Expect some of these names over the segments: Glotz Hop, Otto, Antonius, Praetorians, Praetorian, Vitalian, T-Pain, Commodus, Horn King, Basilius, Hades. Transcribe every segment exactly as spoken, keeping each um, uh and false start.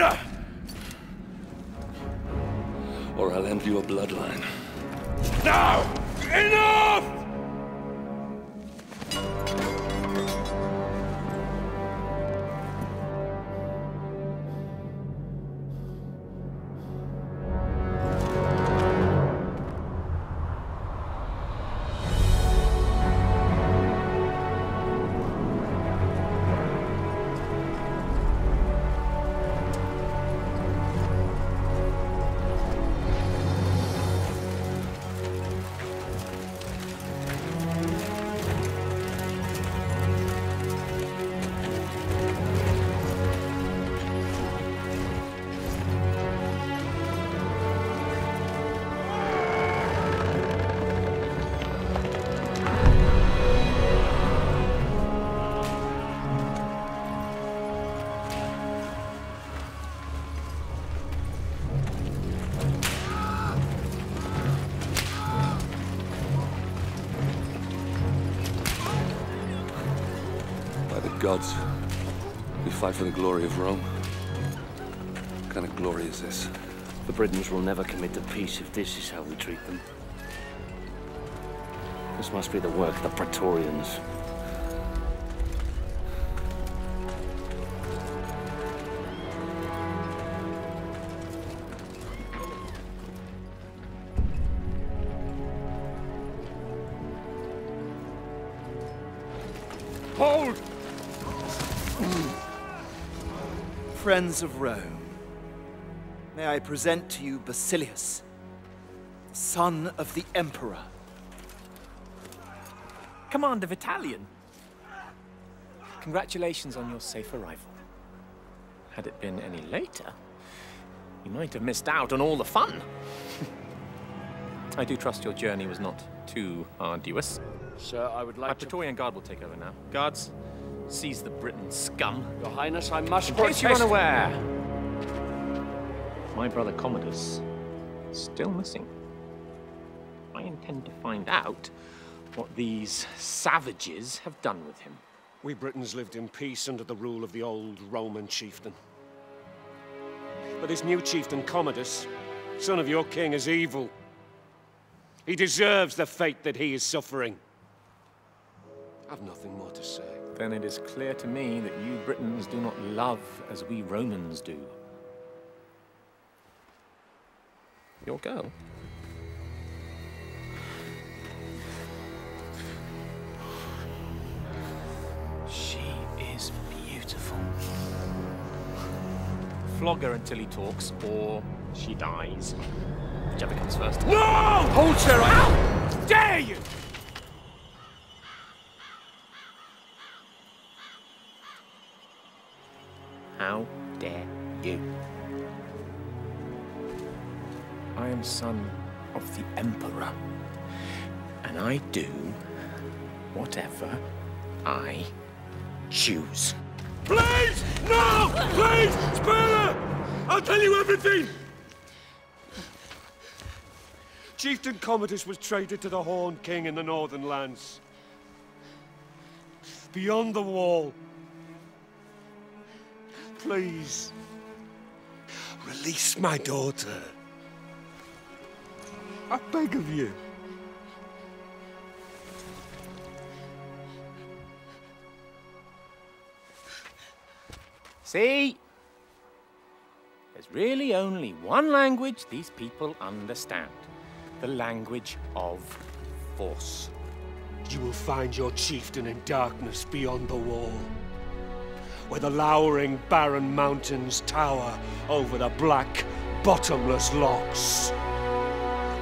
surrender! Or I'll end your bloodline. Now! Enough! Gods, we fight for the glory of Rome. What kind of glory is this? The Britons will never commit to peace if this is how we treat them. This must be the work of the Praetorians. Friends of Rome, may I present to you Basilius, son of the Emperor. Commander Vitalian, congratulations on your safe arrival. Had it been any later, you might have missed out on all the fun. I do trust your journey was not too arduous. Sir, I would like My to... Praetorian Guard will take over now. Guards, seize the Briton scum. Your Highness, I must protest. In case you're unaware, my brother Commodus is still missing. I intend to find out what these savages have done with him. We Britons lived in peace under the rule of the old Roman chieftain. But this new chieftain, Commodus, son of your king, is evil. He deserves the fate that he is suffering. I've nothing more to say. Then it is clear to me that you Britons do not love as we Romans do. Your girl. She is beautiful. Flog her until he talks, or she dies. Whichever comes first. No! Hold her! How dare you! How dare you? I am son of the Emperor, and I do whatever I choose. Please! No! Please! Spare her! I'll tell you everything! Chieftain Commodus was traded to the Horn King in the northern lands. Beyond the wall. Please, release my daughter. I beg of you. See? There's really only one language these people understand. The language of force. You will find your chieftain in darkness beyond the wall, where the lowering barren mountains tower over the black, bottomless lochs.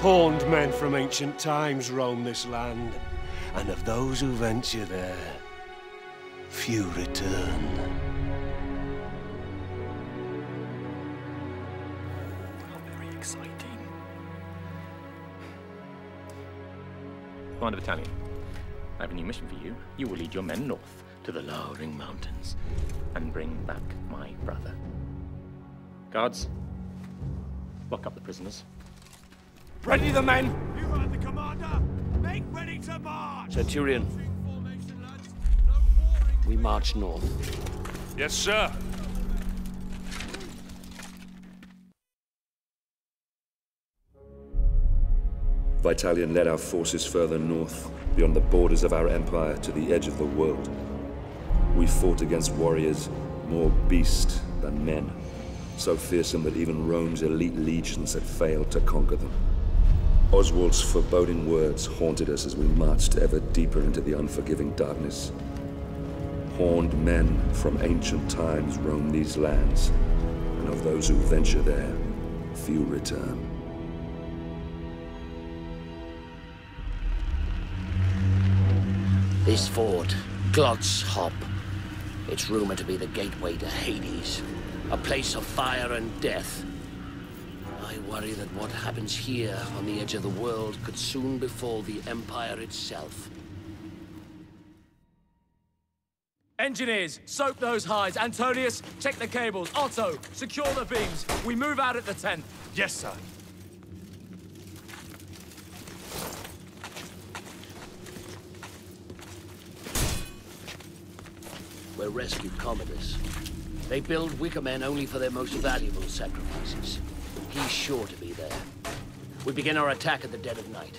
Horned men from ancient times roam this land, and of those who venture there, few return. How very exciting. Commander Battalion, I have a new mission for you. You will lead your men north to the lowering mountains and bring back my brother. Guards, lock up the prisoners. Ready the men! You heard the commander! Make ready to march! Centurion, we march north. Yes, sir. Vitalian led our forces further north, beyond the borders of our empire to the edge of the world. We fought against warriors more beast than men, so fearsome that even Rome's elite legions had failed to conquer them. Oswald's foreboding words haunted us as we marched ever deeper into the unforgiving darkness. Horned men from ancient times roam these lands, and of those who venture there, few return. This fort, Glotz Hop, it's rumored to be the gateway to Hades, a place of fire and death. I worry that what happens here on the edge of the world could soon befall the Empire itself. Engineers, soak those hides. Antonius, check the cables. Otto, secure the beams. We move out at the tenth. Yes, sir. We're rescued Commodus. They build wicker men only for their most valuable sacrifices. He's sure to be there. We begin our attack at the dead of night.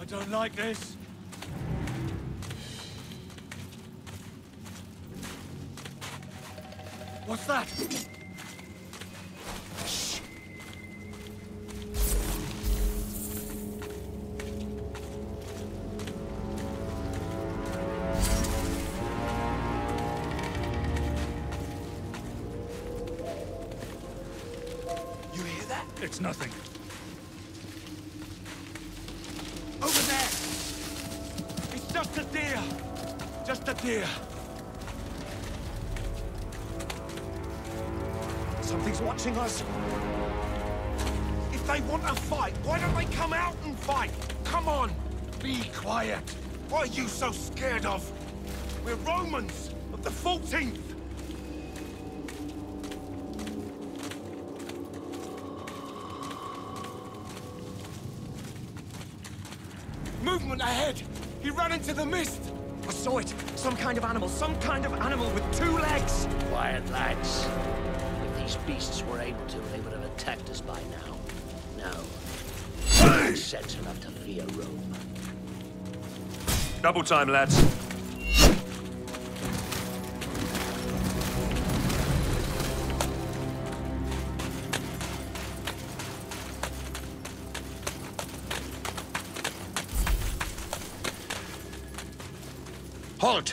I don't like this. What's that? It's nothing. Over there! It's just a deer! Just a deer! Something's watching us. If they want a fight, why don't they come out and fight? Come on! Be quiet! What are you so scared of? We're Romans of the fourteenth! Movement ahead! He ran into the mist! I saw it! Some kind of animal, some kind of animal with two legs! Quiet, lads. If these beasts were able to, they would have attacked us by now. No. Sense enough to fear Rome. Double time, lads. Halt!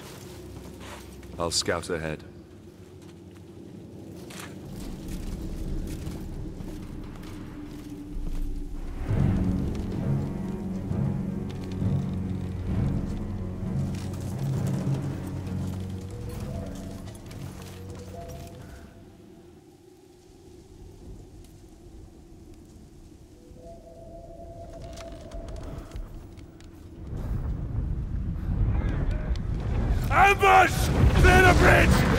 I'll scout ahead. Ambush! Clear the bridge!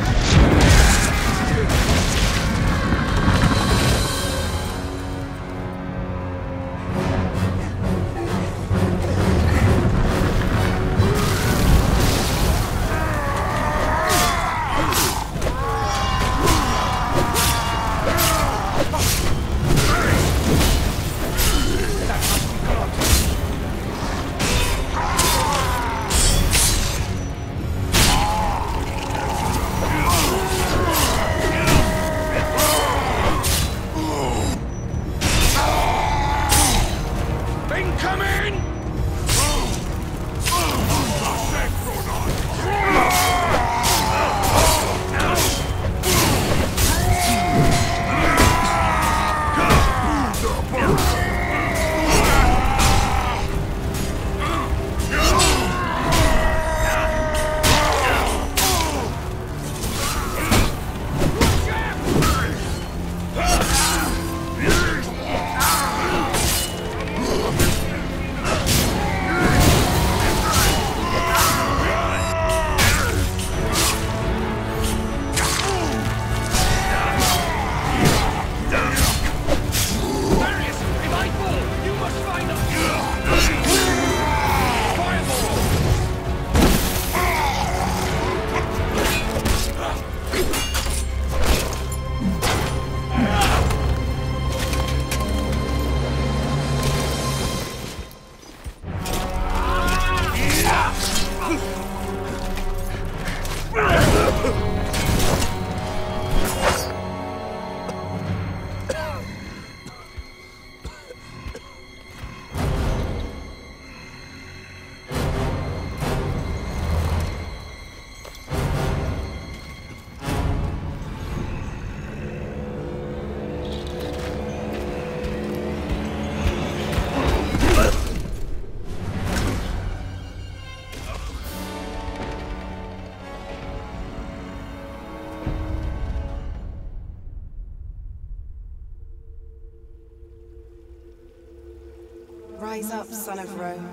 Rise up, son of Rome.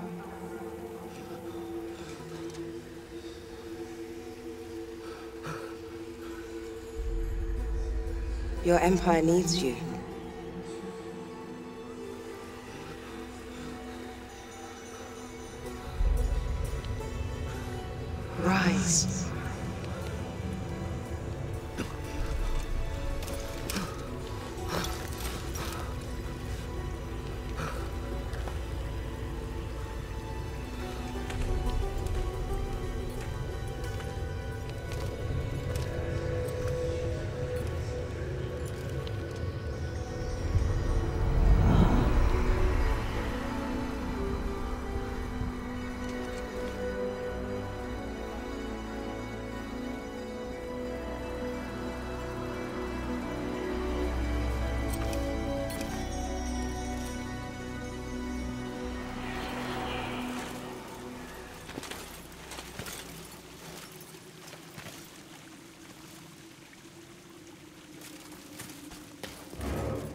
Your empire needs you. Rise.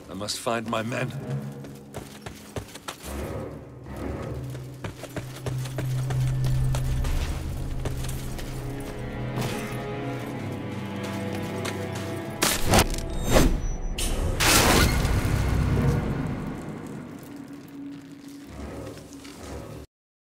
I must find my men.